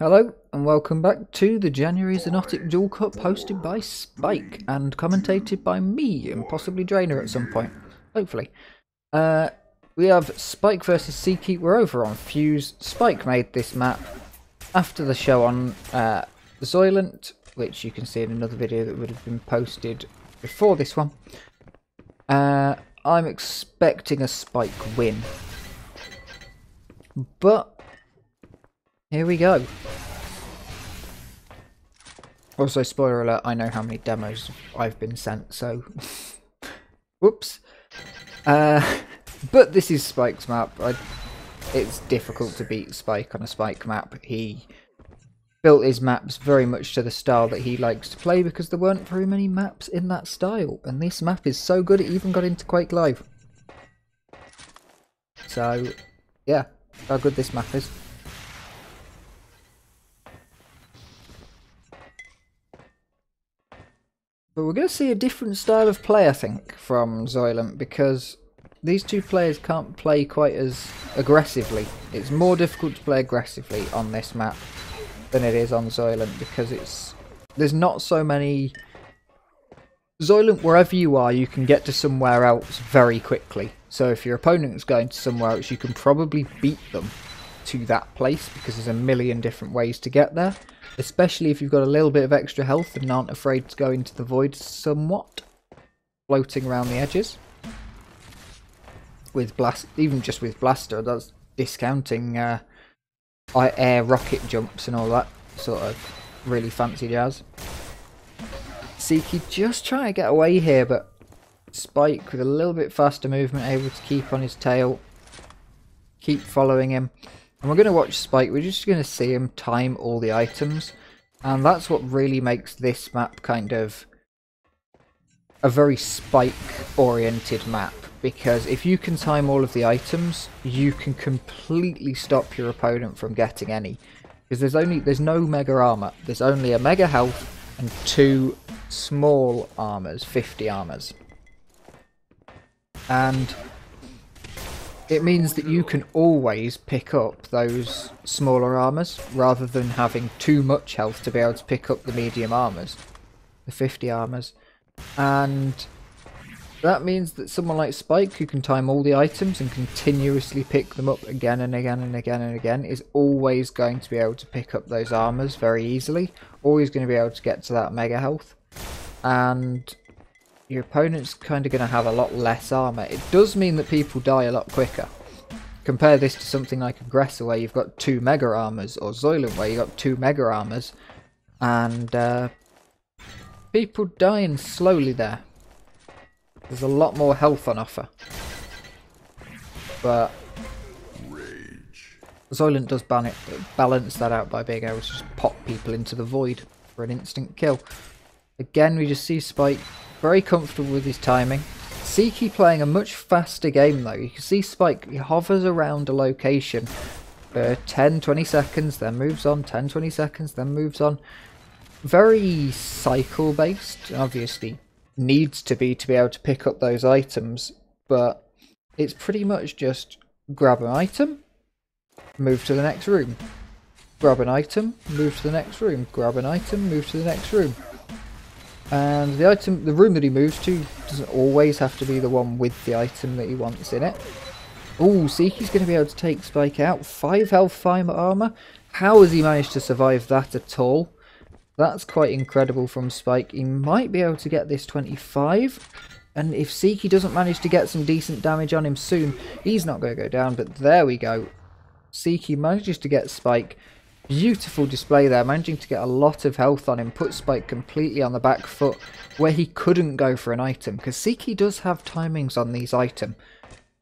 Hello and welcome back to the January Xonotic Dual Cup hosted by Spike and commentated by me and possibly Drainer at some point, hopefully. We have Spike versus Seakeet. We're over on Fuse. Spike made this map after the show on Soylent, which you can see in another video that would have been posted before this one. I'm expecting a Spike win, but here we go. Also, spoiler alert, I know how many demos I've been sent, so... whoops. But this is Spike's map. It's difficult to beat Spike on a Spike map. He built his maps very much to the style that he likes to play because there weren't very many maps in that style. And this map is so good it even got into Quake Live. So, yeah, how good this map is. But we're going to see a different style of play, I think, from Xonotic, because these two players can't play quite as aggressively. It's more difficult to play aggressively on this map than it is on Xonotic, because there's not so many... Xonotic, wherever you are, you can get to somewhere else very quickly. So if your opponent's going to somewhere else, you can probably beat them to that place, because there's a million different ways to get there. Especially if you've got a little bit of extra health and aren't afraid to go into the void somewhat. Floating around the edges. With Even just with Blaster, that's discounting air rocket jumps and all that sort of really fancy jazz. Seeky just trying to get away here, but Spike with a little bit faster movement, able to keep on his tail. Keep following him. And we're going to watch Spike. We're just going to see him time all the items. And that's what really makes this map kind of a very Spike-oriented map. Because if you can time all of the items, you can completely stop your opponent from getting any. Because there's no mega armor. There's only a mega health and two small armors, 50 armors. And... it means that you can always pick up those smaller armors rather than having too much health to be able to pick up the medium armors, the 50 armors. And that means that someone like Spike, who can time all the items and continuously pick them up again and again and again and again, is always going to be able to pick up those armors very easily, always going to be able to get to that mega health. And your opponent's kind of going to have a lot less armor. It does mean that people die a lot quicker. Compare this to something like Aggressor, where you've got two mega armors, or Xonotic, where you've got two mega armors, and people dying slowly there. There's a lot more health on offer. But Xonotic does balance that out by being able to just pop people into the void for an instant kill. Again, we just see Spike very comfortable with his timing. Seeky playing a much faster game though. You can see Spike, he hovers around a location for 10-20 seconds, then moves on, 10-20 seconds, then moves on. Very cycle based, obviously needs to be able to pick up those items, but it's pretty much just grab an item, move to the next room. Grab an item, move to the next room. Grab an item, move to the next room. And the room that he moves to doesn't always have to be the one with the item that he wants in it. Ooh, Seeky's going to be able to take Spike out. 5 health, 5 armor. How has he managed to survive that at all? That's quite incredible from Spike. He might be able to get this 25. And if Seeky doesn't manage to get some decent damage on him soon, he's not going to go down. But there we go. Seeky manages to get Spike. Beautiful display there, managing to get a lot of health on him, put Spike completely on the back foot where he couldn't go for an item, because Seeky does have timings on these items.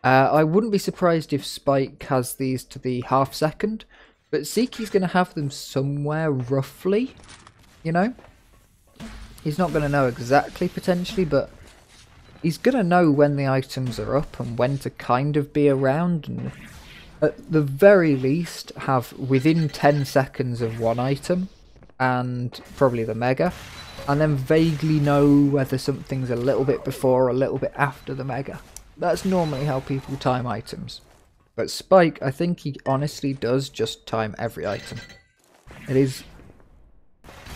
I wouldn't be surprised if Spike has these to the half second, but Seeky's going to have them somewhere roughly, you know? He's not going to know exactly potentially, but he's going to know when the items are up and when to kind of be around and... at the very least, have within 10 seconds of one item, and probably the mega, and then vaguely know whether something's a little bit before or a little bit after the mega. That's normally how people time items. But Spike, I think he honestly does just time every item. It is...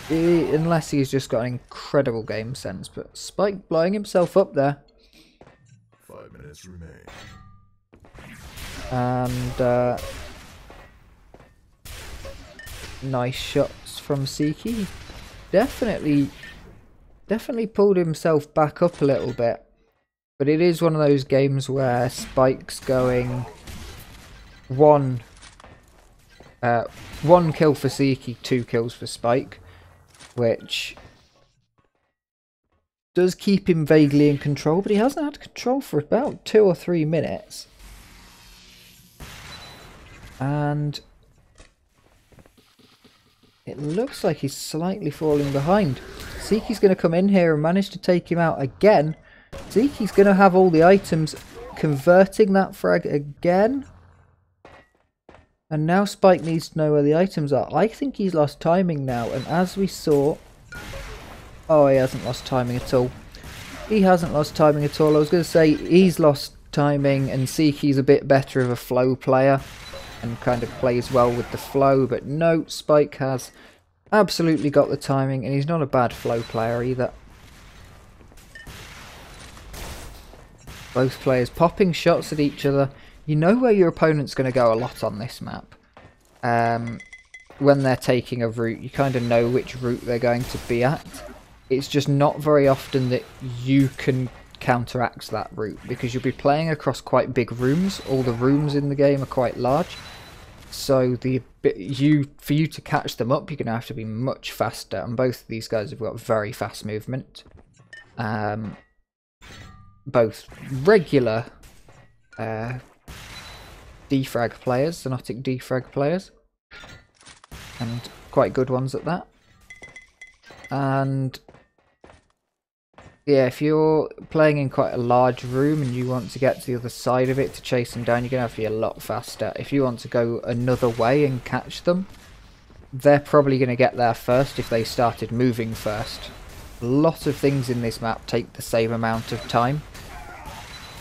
Unless he's just got an incredible game sense, but Spike blowing himself up there. 5 minutes remain. And nice shots from Seeky. Definitely pulled himself back up a little bit. But it is one of those games where Spike's going one kill for Seeky, 2 kills for Spike, which does keep him vaguely in control, but he hasn't had control for about 2 or 3 minutes. And it looks like he's slightly falling behind. Seeky's going to come in here and manage to take him out again. Seeky's going to have all the items, converting that frag again. And now Spike needs to know where the items are. I think he's lost timing now. And as we saw... Oh, he hasn't lost timing at all. He hasn't lost timing at all. I was going to say he's lost timing and Seeky's a bit better of a flow player and kind of plays well with the flow. But no, Spike has absolutely got the timing and he's not a bad flow player either. Both players popping shots at each other. You know where your opponent's going to go a lot on this map. When they're taking a route, you kind of know which route they're going to be at. It's just not very often that you can counteract that route, because you'll be playing across quite big rooms. All the rooms in the game are quite large. So for you to catch them up, you're going to have to be much faster. And both of these guys have got very fast movement. Both regular... defrag players, Xonotic defrag players, and quite good ones at that. And yeah, if you're playing in quite a large room and you want to get to the other side of it to chase them down, you're gonna have to be a lot faster. If you want to go another way and catch them, they're probably gonna get there first if they started moving first. A lot of things in this map take the same amount of time,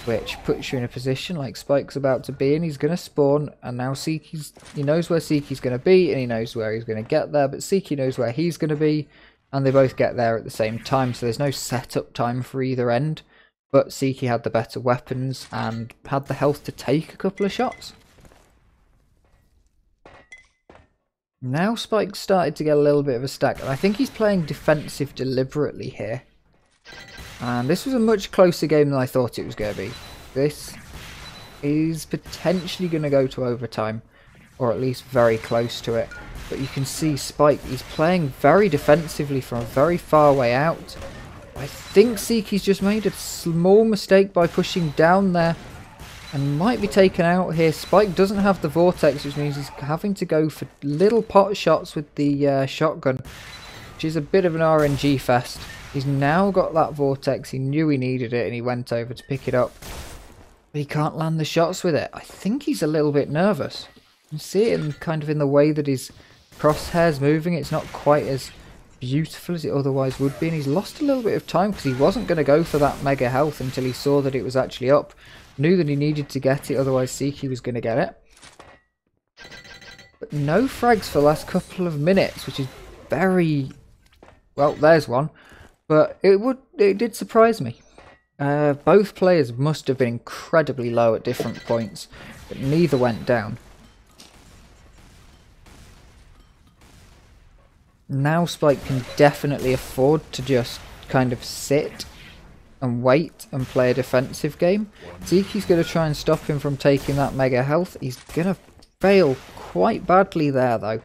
which puts you in a position like Spike's about to be, and he's going to spawn, and now Seeky's, he knows where Seeky's going to be, and he knows where he's going to get there, but Seeky knows where he's going to be, and they both get there at the same time, so there's no setup time for either end, but Seeky had the better weapons and had the health to take a couple of shots. Now Spike started to get a little bit of a stack, and I think he's playing defensive deliberately here. And this was a much closer game than I thought it was going to be. This is potentially going to go to overtime, or at least very close to it. But you can see Spike, he's playing very defensively from a very far way out. I think Seeky's just made a small mistake by pushing down there and might be taken out here. Spike doesn't have the vortex, which means he's having to go for little pot shots with the shotgun, which is a bit of an RNG fest. He's now got that vortex, he knew he needed it and he went over to pick it up. But he can't land the shots with it. I think he's a little bit nervous. You see it in kind of in the way that his crosshair's moving, it's not quite as beautiful as it otherwise would be. And he's lost a little bit of time because he wasn't going to go for that mega health until he saw that it was actually up. Knew that he needed to get it, otherwise Seeky was going to get it. But no frags for the last couple of minutes, which is very... Well, there's one. But it did surprise me. Both players must have been incredibly low at different points, but neither went down. Now Spike can definitely afford to just kind of sit and wait and play a defensive game. Seeky's going to try and stop him from taking that mega health. He's going to fail quite badly there though.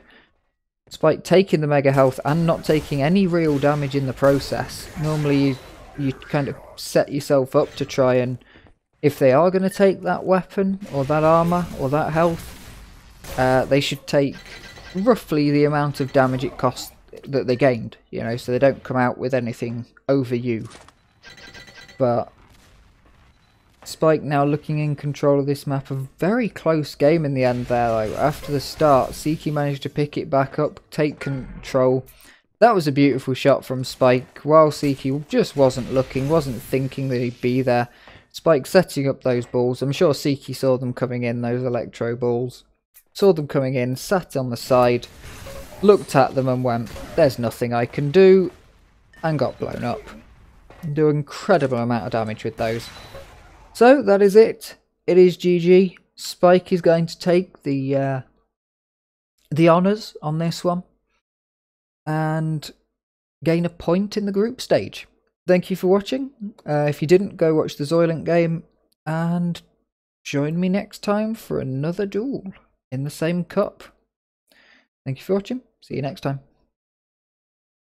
Spike taking the mega health and not taking any real damage in the process. Normally you kind of set yourself up to try and, if they are going to take that weapon or that armor or that health, they should take roughly the amount of damage it cost that they gained, you know, so they don't come out with anything over you. But Spike now looking in control of this map. A very close game in the end there though. After the start, Seeky managed to pick it back up, take control. That was a beautiful shot from Spike. While Seeky just wasn't looking, wasn't thinking that he'd be there. Spike setting up those balls. I'm sure Seeky saw them coming in, those electro balls. Saw them coming in, sat on the side, looked at them and went, there's nothing I can do, and got blown up. Do an incredible amount of damage with those. So that is it. It is GG. Spike is going to take the honours on this one and gain a point in the group stage. Thank you for watching. If you didn't, go watch the Xonotic game and join me next time for another duel in the same cup. Thank you for watching. See you next time.